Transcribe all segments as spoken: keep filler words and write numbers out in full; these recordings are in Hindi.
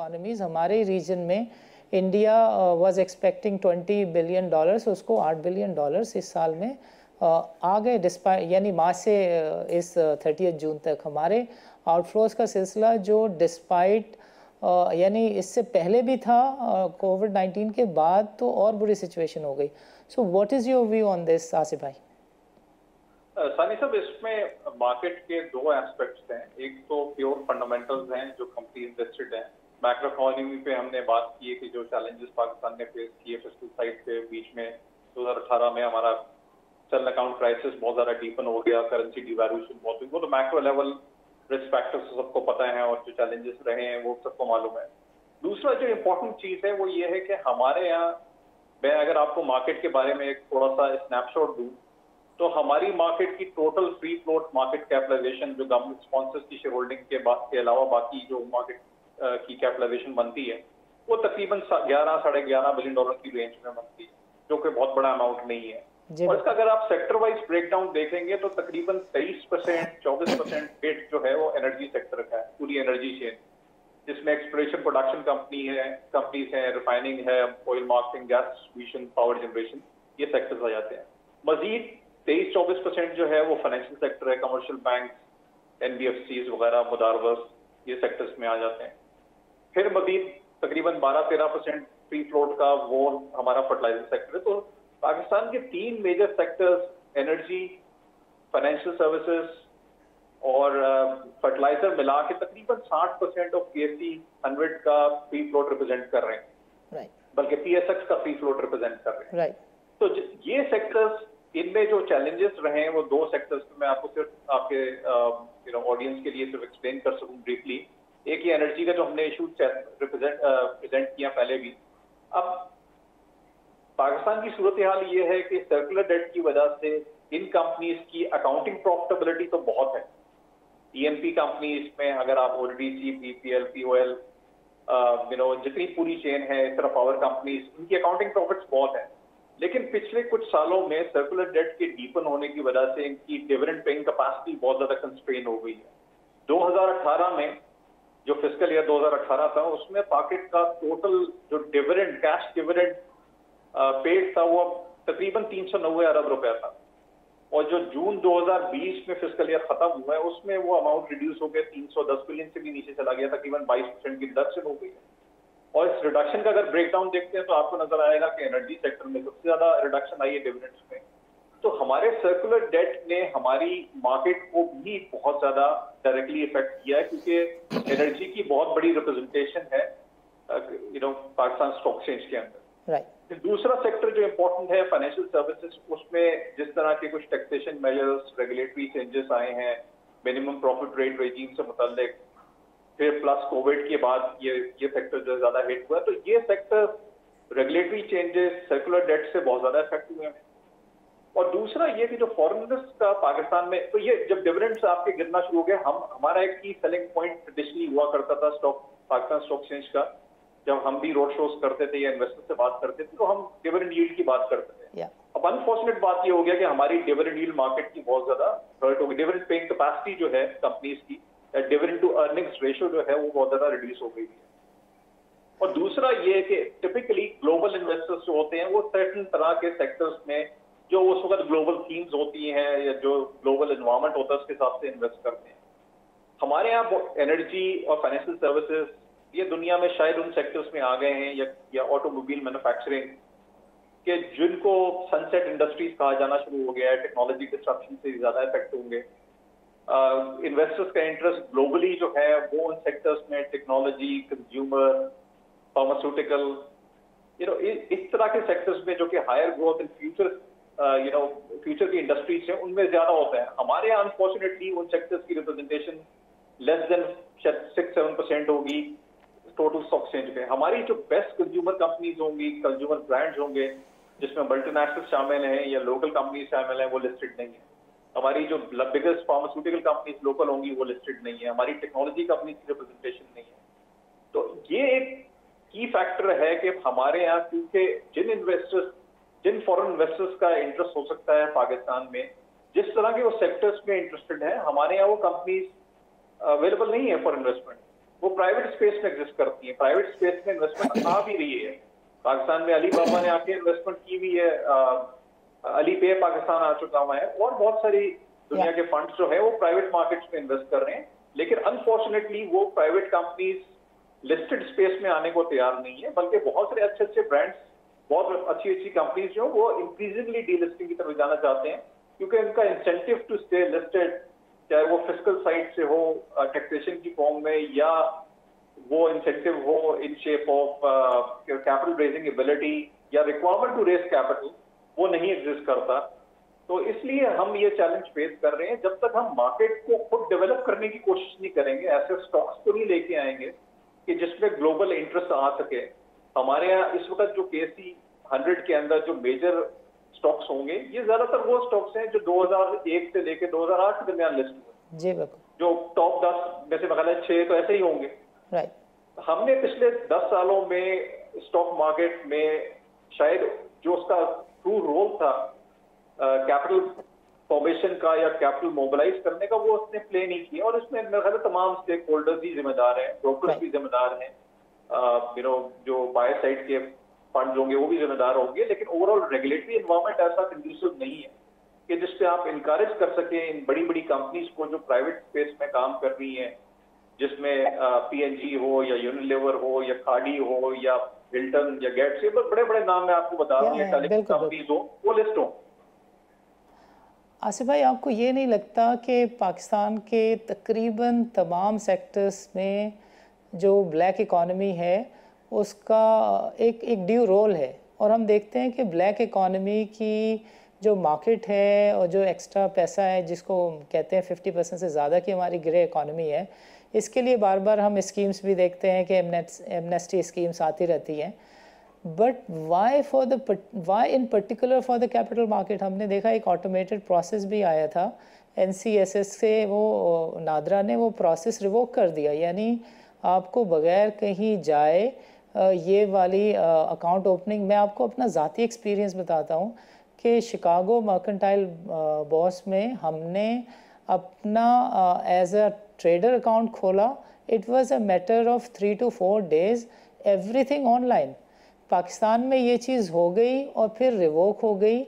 इकोनॉमीज़, हमारे रीजन में India was expecting twenty billion dollars, उसको आठ बिलियन डॉलर्स इस साल में uh, आ गए डिस्पाइट, यानी मार्च से इस थर्टियथ जून तक हमारे आउटफ्लोज का सिलसिला जो डिस्पाइट uh, यानी इससे पहले भी था कोविड uh, नाइन्टीन के बाद तो और बुरी सिचुएशन हो गई. So what is your view on this Asif भाई? सानी साहब, इसमें मार्केट के दो एस्पेक्ट्स हैं. एक तो प्योर फंडामेंटल्स हैं जो कंपनी इन्वेस्टेड हैं. मैक्रो इकोनॉमी पे हमने बात की है कि जो चैलेंजेस पाकिस्तान ने फेस किए फिस्कल साइड पे, बीच में दो हज़ार अठारह में हमारा चलन अकाउंट क्राइसिस बहुत ज़्यादा डीपन हो गया, करेंसी डिवैल्यूएशन बहुत हुई, वो तो मैक्रो लेवल रिस्क फैक्टर्स सबको पता है और जो चैलेंजेस रहे हैं वो सबको मालूम है. दूसरा जो इम्पोर्टेंट चीज़ है वो ये है कि हमारे यहाँ, मैं अगर आपको मार्केट के बारे में एक थोड़ा सा स्नैपशॉट दूँ तो हमारी मार्केट की total free float market capitalisation जो गवर्नमेंट स्पॉन्सर्स की शेयर होल्डिंग के बाद के अलावा बाकी जो मार्केट की कैपिटलाइजेशन बनती है वो तकरीबन ग्यारह साढ़े ग्यारह बिलियन डॉलर की रेंज में बनती है, जो कि बहुत बड़ा अमाउंट नहीं है. और इसका अगर आप सेक्टर वाइज ब्रेकडाउन देखेंगे तो तकरीबन तेईस परसेंट चौबीस परसेंट वेट जो है वो एनर्जी सेक्टर का है, पूरी एनर्जी चेन, जिसमें एक्सप्लोरेशन प्रोडक्शन कंपनी है, कंपनीज है, रिफाइनिंग है, oil marketing, gas distribution, power generation, ये सेक्टर्स आ जाते हैं. मजीद तेईस चौबीस परसेंट जो है वो फाइनेंशियल सेक्टर है, कमर्शियल बैंक, एनबीएफसीज वगैरह, मुदारवस, ये सेक्टर्स में आ जाते हैं. फिर मजीद तकरीबन बारह तेरह परसेंट फ्री फ्लोट का वो हमारा फर्टिलाइजर सेक्टर है. तो पाकिस्तान के तीन major sectors, energy, financial services और फर्टिलाइजर, मिला के तकरीबन साठ परसेंट ऑफ केएसई हंड्रेड का फ्री फ्लोट रिप्रेजेंट कर रहे हैं, बल्कि पीएसएक्स का फ्री फ्लोट रिप्रेजेंट कर रहे हैं. तो ये सेक्टर्स, इनमें जो चैलेंजेस रहे हैं वो दो सेक्टर्स पे मैं आपको सिर्फ आपके यू नो ऑडियंस के लिए सिर्फ एक्सप्लेन कर सकूं ब्रीफली. एक ये एनर्जी का जो हमने इशू रिप्रेजेंट प्रेजेंट किया पहले भी. अब पाकिस्तान की सूरत हाल ये है कि सर्कुलर डेट की वजह से इन कंपनीज की अकाउंटिंग प्रॉफिटेबिलिटी तो बहुत है. ईएनपी कंपनीज में अगर आप ODC, BPL, POL, you know जितनी पूरी चेन है, इस तरह पावर कंपनीज, उनकी अकाउंटिंग प्रॉफिट्स बहुत है. लेकिन पिछले कुछ सालों में सर्कुलर डेट के डीपन होने की वजह से इनकी डिविडेंड पेइंग कैपेसिटी बहुत ज्यादा कंस्ट्रेन हो गई है. दो हज़ार अठारह में जो फिस्कल ईयर दो हज़ार अठारह था उसमें पाकिट का टोटल जो डिविडेंड, कैश डिविडेंड पेड था वो तकरीबन तीन सौ नब्बे अरब रुपया था. और जो जून दो हज़ार बीस में फिस्कल ईयर खत्म हुआ है उसमें वो अमाउंट रिड्यूस हो गया, तीन सौ दस बिलियन से भी नीचे चला गया, तकरीबन बाईस परसेंट की रिडक्शन हो गई है. और इस रिडक्शन का अगर ब्रेकडाउन देखते हैं तो आपको नजर आएगा कि एनर्जी सेक्टर में सबसे ज्यादा रिडक्शन आई है डिविडेंड्स में. तो हमारे सर्कुलर डेट ने हमारी मार्केट को भी बहुत ज्यादा डायरेक्टली इफेक्ट किया है, क्योंकि एनर्जी की बहुत बड़ी रिप्रेजेंटेशन है you know Pakistan stock exchange के अंदर. right. दूसरा सेक्टर जो इम्पोर्टेंट है फाइनेंशियल सर्विसेज, उसमें जिस तरह के कुछ टैक्सेशन मेजर्स, रेगुलेटरी चेंजेस आए हैं मिनिमम प्रॉफिट रेट रेजीम से मुतल्लिक, फिर प्लस कोविड के बाद ये ये सेक्टर जो ज्यादा हिट हुआ, तो ये sector regulatory changes, circular debt से बहुत ज्यादा इफेक्ट हुए हैं. और दूसरा ये कि जो फॉरेनर्स का पाकिस्तान में, तो ये जब डिविडेंड्स आपके गिरना शुरू हो गए, हम हमारा एक की सेलिंग पॉइंट ट्रेडिशनली हुआ करता था स्टॉक पाकिस्तान स्टॉक एक्सचेंज का, जब हम भी रोड शोज करते थे या इन्वेस्टर से बात करते थे तो हम डिविडेंड यील्ड की बात करते थे. yeah. अब अनफॉर्चुनेट बात ये हो गया कि हमारी डिविडेंड यील्ड मार्केट की बहुत ज्यादा हर्ट हो गई, डिविडेंड पेइंग कैपेसिटी जो है कंपनीज की, डिविडेंड टू अर्निंग्स रेशियो जो है वो बहुत ज्यादा रिड्यूस हो गई है. और दूसरा ये कि टिपिकली ग्लोबल इन्वेस्टर्स जो होते हैं वो सर्टेन तरह के सेक्टर्स में जो उस वक्त ग्लोबल थीम्स होती हैं या जो ग्लोबल एनवायरनमेंट होता है उसके हिसाब से इन्वेस्ट करते हैं. हमारे यहाँ एनर्जी और फाइनेंशियल सर्विसेज ये दुनिया में शायद उन सेक्टर्स में आ गए हैं, या, या ऑटोमोबाइल मैन्युफैक्चरिंग के जिनको सनसेट इंडस्ट्रीज कहा जाना शुरू हो गया है, टेक्नोलॉजी डिस्ट्रप्शन से ज्यादा इफेक्ट होंगे. इन्वेस्टर्स uh, का इंटरेस्ट ग्लोबली जो है वो उन सेक्टर्स में technology, consumer, pharmaceutical, you know इस तरह के सेक्टर्स में जो कि higher growth in future you know future की इंडस्ट्रीज हैं उनमें ज्यादा होता है. हमारे यहाँ अनफॉर्चुनेटली उन सेक्टर्स की representation less than six seven percent होगी टोटल स्टॉक एक्सचेंज पे. हमारी जो बेस्ट कंज्यूमर कंपनीज होंगी, कंज्यूमर ब्रांड्स होंगे जिसमें मल्टीनेशनल शामिल हैं या लोकल कंपनीज शामिल हैं, वो लिस्टेड नहीं है. हमारी जो बिगेस्ट फार्मास्यूटिकल कंपनीज लोकल होंगी वो लिस्टेड नहीं है. हमारी टेक्नोलॉजी कंपनीज की रिप्रेजेंटेशन नहीं है. तो ये एक की फैक्टर है कि हमारे यहाँ, क्योंकि जिन इन्वेस्टर्स जिन फॉरेन इन्वेस्टर्स का इंटरेस्ट हो सकता है पाकिस्तान में, जिस तरह के वो सेक्टर्स में इंटरेस्टेड है, हमारे यहाँ वो कंपनीज अवेलेबल नहीं है फॉर इन्वेस्टमेंट. वो प्राइवेट स्पेस में एग्जिस्ट करती है, प्राइवेट स्पेस में इन्वेस्टमेंट आ भी रही है। पाकिस्तान में अलीबाबा ने आके इन्वेस्टमेंट की हुई है, अलीपे पाकिस्तान आ चुका हुआ है, और बहुत सारी दुनिया के फंड्स जो है वो प्राइवेट मार्केट्स में इन्वेस्ट कर रहे हैं। लेकिन अनफॉर्चुनेटली वो प्राइवेट कंपनीज लिस्टेड स्पेस में आने को तैयार नहीं है, बल्कि बहुत सारे अच्छे अच्छे ब्रांड्स, बहुत अच्छी अच्छी कंपनीज जो वो इंक्रीजिंगली डीलिस्टिंग की तरफ जाना चाहते हैं, क्योंकि इनका इंसेंटिव टू स्टे लिस्टेड, चाहे वो फिस्कल साइड से हो टैक्सेशन की फॉर्म में, या वो इंसेंटिव हो in shape of capital raising ability या रिक्वायरमेंट टू रेज कैपिटल, वो नहीं एग्जिस्ट करता। तो इसलिए हम ये चैलेंज फेस कर रहे हैं। जब तक हम मार्केट को खुद डेवलप करने की कोशिश नहीं करेंगे, ऐसे स्टॉक्स को नहीं लेके आएंगे कि जिसमें ग्लोबल इंटरेस्ट आ सके। हमारे यहाँ इस वक्त जो केएसई हंड्रेड के अंदर जो मेजर स्टॉक्स होंगे, ये ज्यादातर वो स्टॉक्स हैं जो दो हज़ार एक से लेकर दो हज़ार आठ के दरमियान लिस्ट हुए, जी बिल्कुल, जो टॉप दस में से मतलब छह तो ऐसे ही होंगे। राइट, हमने पिछले दस सालों में स्टॉक मार्केट में शायद जो उसका ट्रू रोल था कैपिटल फॉर्मेशन का या कैपिटल मोबिलाइज करने का, वो उसने प्ले नहीं किया। और इसमें मेरे ख्याल तमाम स्टेक होल्डर्स ही जिम्मेदार हैं, ब्रोकर्स भी जिम्मेदार हैं, यू नो जो बाय साइड के फंड होंगे वो भी जिम्मेदार होंगे। लेकिन ओवरऑल रेगुलेटरी एनवायरमेंट ऐसा कंड्यूसिव नहीं है कि जिससे आप इनकरेज कर सकें इन बड़ी बड़ी कंपनीज को जो प्राइवेट स्पेस में काम कर रही हैं, जिसमें पीएनजी हो या यूनिलीवर हो या खाड़ी हो या हिल्टन या गेट्स, ये बड़े बड़े नाम मैं आपको बता रही हूँ, टेलीकॉम कंपनीज हो, वो लिस्ट हो। आसिफ भाई, आपको ये नहीं लगता कि पाकिस्तान के तकरीबन तमाम सेक्टर्स में जो ब्लैक इकॉनमी है उसका एक एक ड्यू रोल है, और हम देखते हैं कि ब्लैक इकॉनमी की जो मार्केट है और जो एक्स्ट्रा पैसा है जिसको कहते हैं फिफ्टी परसेंट से ज़्यादा की हमारी ग्रे इकॉनमी है, इसके लिए बार बार हम स्कीम्स भी देखते हैं कि एमनेस्टी स्कीम्स आती रहती हैं। But why for the why in particular for the capital market? हमने देखा एक ऑटोमेटेड प्रोसेस भी आया था एनसीएसएस से, वो नादरा ने वो प्रोसेस रिवोक कर दिया, यानी आपको बगैर कहीं जाए ये वाली अकाउंट ओपनिंग। मैं आपको अपना ज़ाती एक्सपीरियंस बताता हूँ कि शिकागो मर्केंटाइल बॉस में हमने अपना एज अ ट्रेडर अकाउंट खोला, it was a matter of three two four days, everything online. Pakistan में ये चीज़ हो गई और फिर रिवोक हो गई।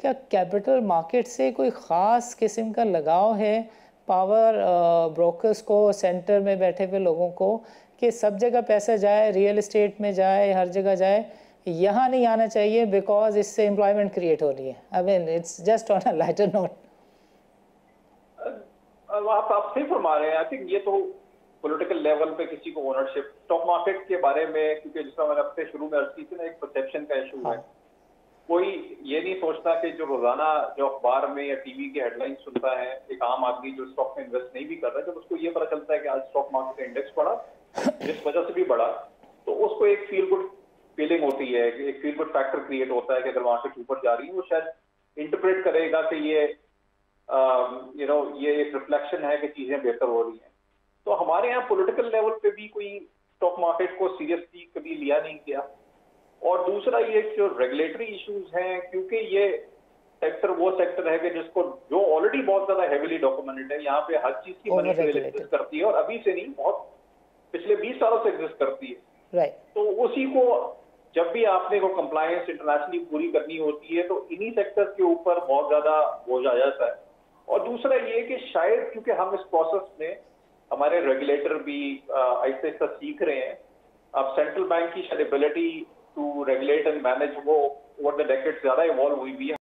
क्या कैपिटल मार्केट से कोई ख़ास किस्म का लगाव है पावर ब्रोकर्स को, सेंटर में बैठे हुए लोगों को, कि सब जगह पैसा जाए, रियल इस्टेट में जाए, हर जगह जाए, यहाँ नहीं आना चाहिए बिकॉज इससे एम्प्लॉयमेंट क्रिएट हो रही है? I mean it's just on a lighter note. आप आप सही फरमा रहे हैं। आई थिंक ये तो पॉलिटिकल लेवल पे किसी को ओनरशिप स्टॉक मार्केट के बारे में, क्योंकि जिस तरह मैंने अपने शुरू में अर्ज की थी ना, एक परसेप्शन का इशू है। कोई ये नहीं सोचता कि जो रोजाना जो अखबार में या टीवी के हेडलाइन सुनता है, एक आम आदमी जो स्टॉक में इन्वेस्ट नहीं भी कर रहा है, जब उसको ये पता चलता है कि आज स्टॉक मार्केट का इंडेक्स बढ़ा, जिस वजह से भी बढ़ा, तो उसको एक फील गुड फीलिंग होती है, एक फील गुड फैक्टर क्रिएट होता है कि अगर मार्केट ऊपर जा रही है, वो शायद इंटरप्रेट करेगा कि ये यू नो ये एक रिफ्लेक्शन है कि चीजें बेहतर हो रही हैं। तो हमारे यहाँ पॉलिटिकल लेवल पे भी कोई स्टॉक मार्केट को सीरियसली कभी लिया नहीं गया। और दूसरा ये जो रेगुलेटरी इश्यूज हैं, क्योंकि ये सेक्टर वो सेक्टर है कि जिसको जो ऑलरेडी बहुत ज्यादा हेवीली डॉक्यूमेंटेड है, यहाँ पे हर चीज की मनीटरी एग्जिस्ट करती है, और अभी से नहीं, बहुत पिछले बीस सालों से एग्जिस्ट करती है। right. तो उसी को जब भी आपने को कंप्लायंस इंटरनेशनली पूरी करनी होती है, तो इन्हीं सेक्टर्स के ऊपर बहुत ज्यादा बोझ आ जाता है। और दूसरा ये कि शायद क्योंकि हम इस प्रोसेस में, हमारे रेगुलेटर भी ऐसे ऐसा सीख रहे हैं, अब सेंट्रल बैंक की शायद ability to regulate and manage वो ओवर द डेकेड ज्यादा इवॉल्व हुई भी है।